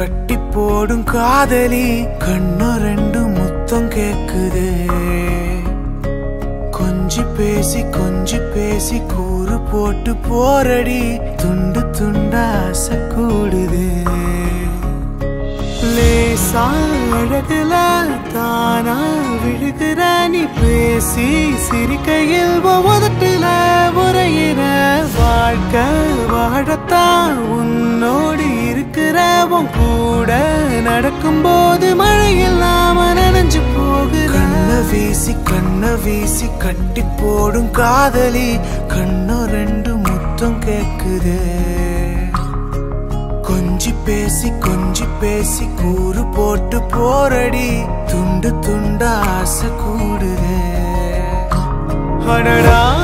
கட்டி போடும் காதலி கண்ணு ரெண்டு முத்தம் கேக்குதே. கொஞ்சி பேசி கூறு போட்டு போரடி துண்டு துண்டா ஆசை கூடுது. லேசா அழகுல தானா விழுகிற நீ பேசி சிரிக்கையில் ஒவ்வொதுல உரையிற வாழ்க்கை வாழத்தான் உன்னோடு இருக்கிற உன் கூட நடக்கும்போது மழையில்லாம நனைஞ்சு போகுது. கண்ணை வீசி கட்டி போடும் காதலி கண்ணு ரெண்டு முத்தம் கேக்குது. கொஞ்சி பேசி கூறு போட்டு போரடி துண்டு துண்டா ஆசை கூடுது. அடடா